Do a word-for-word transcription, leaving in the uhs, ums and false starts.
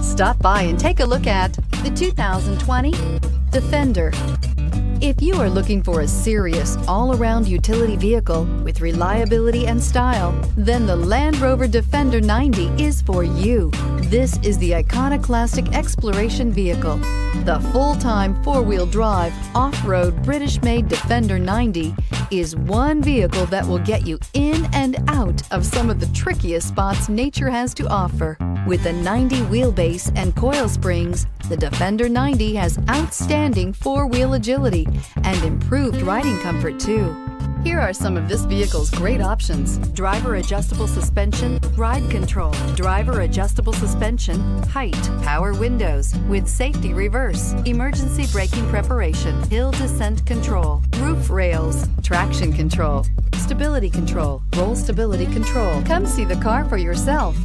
Stop by and take a look at the two thousand twenty Defender. If you are looking for a serious all-around utility vehicle with reliability and style, then the Land Rover Defender ninety is for you. This is the iconoclastic exploration vehicle. The full-time four-wheel drive, off-road British-made Defender ninety is one vehicle that will get you in and out of some of the trickiest spots nature has to offer. With a ninety wheelbase and coil springs, the Defender ninety has outstanding four-wheel agility and improved riding comfort too. Here are some of this vehicle's great options: driver adjustable suspension, ride control, driver adjustable suspension, height, power windows with safety reverse, emergency braking preparation, hill descent control, roof rails, traction control, stability control, roll stability control. Come see the car for yourself.